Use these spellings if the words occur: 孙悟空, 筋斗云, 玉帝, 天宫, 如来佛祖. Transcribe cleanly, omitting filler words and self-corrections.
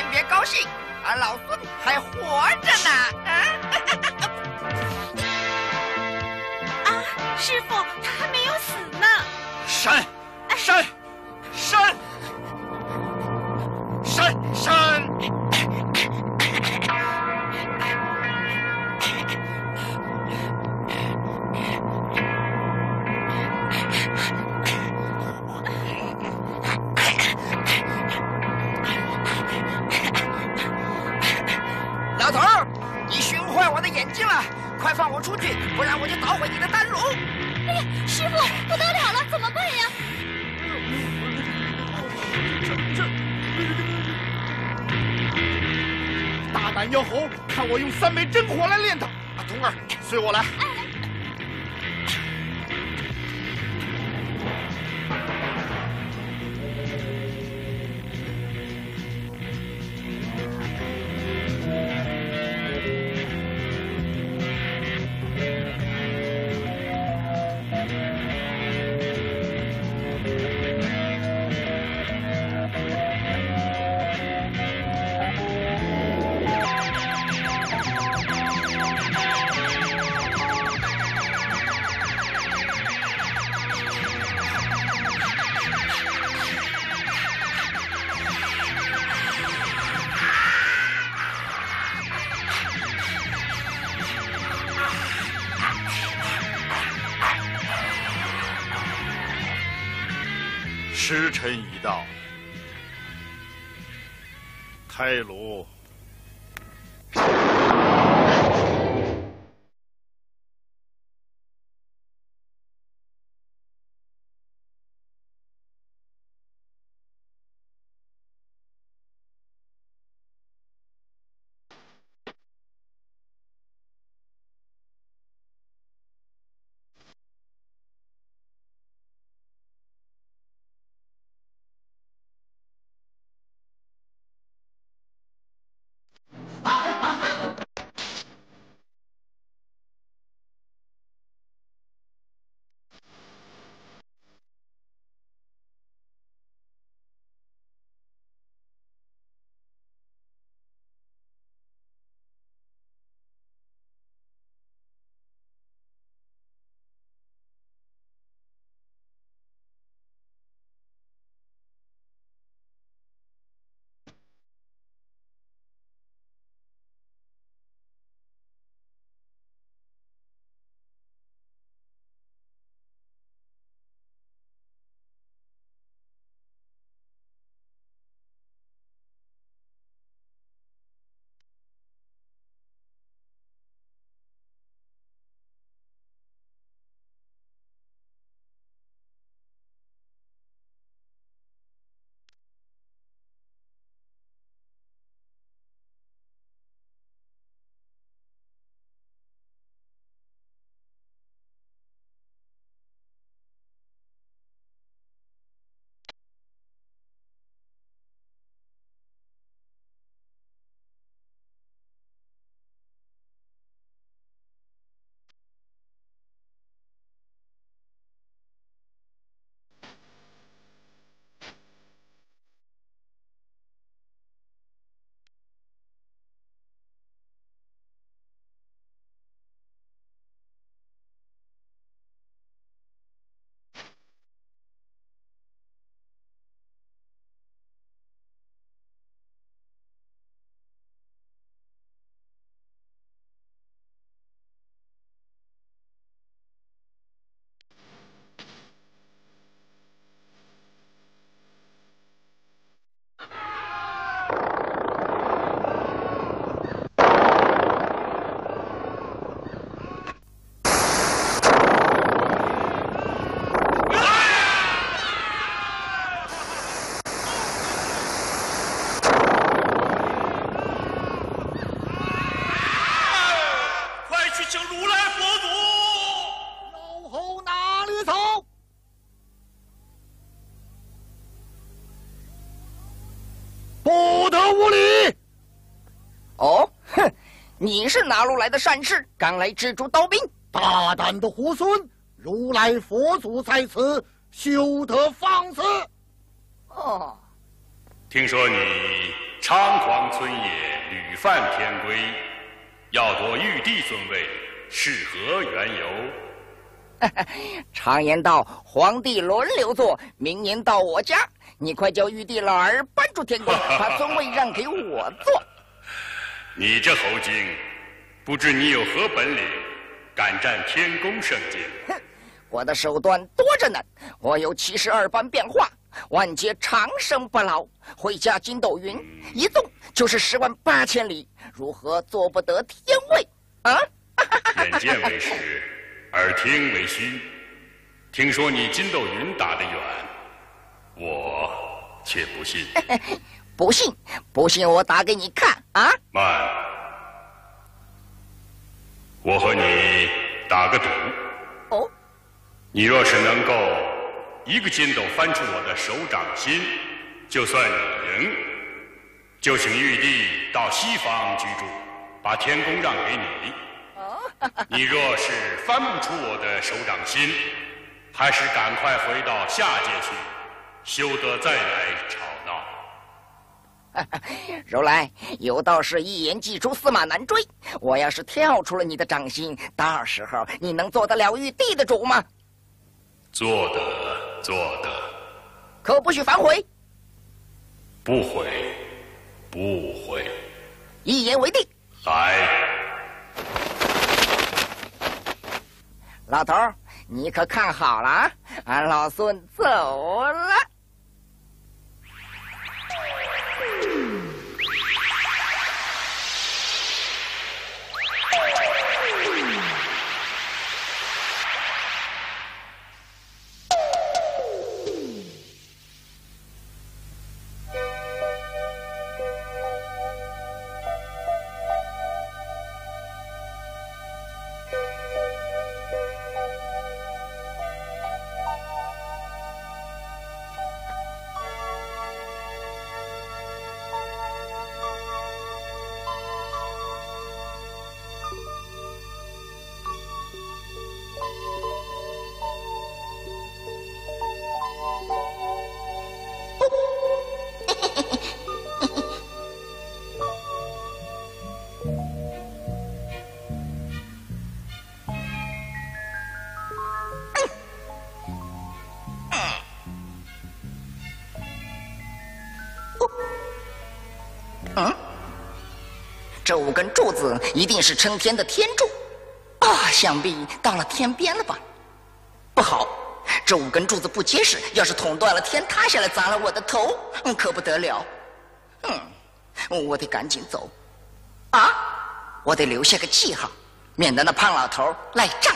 先别高兴，俺老孙还活着呢！啊，师傅，他还没有死呢！闪，闪，闪，闪，闪！ 三昧真火来练他，啊，童儿，随我来。时辰已到，开炉。 你是哪路来的善士？赶来蜘蛛刀兵，大胆的猢狲！如来佛祖在此，休得放肆！哦，听说你猖狂村野，屡犯天规，要夺玉帝尊位，是何缘由？常言道，皇帝轮流坐，明年到我家，你快叫玉帝老儿搬出天宫，把尊位让给我坐。你这猴精，不知你有何本领，敢占天宫圣境？哼，我的手段多着呢，我有72般变化。 万劫长生不老，挥下筋斗云，一纵就是108000里，如何做不得天位啊？眼见为实，耳听为虚。听说你筋斗云打得远，我却不信。不信？不信？我打给你看啊！慢，我和你打个赌。哦，你若是能够。 一个筋斗翻出我的手掌心，就算你赢，就请玉帝到西方居住，把天宫让给你。你若是翻不出我的手掌心，还是赶快回到下界去，休得再来吵闹。如来有道是一言既出，驷马难追。我要是跳出了你的掌心，到时候你能做得了玉帝的主吗？做得。 做的，可不许反悔。不悔，不悔。一言为定。来，老头儿，你可看好了啊！俺老孙走了。这5根柱子一定是撑天的天柱，啊，想必到了天边了吧？不好，这5根柱子不结实，要是捅断了，天塌下来砸了我的头，可不得了。嗯，我得赶紧走，啊，我得留下个记号，免得那胖老头赖账。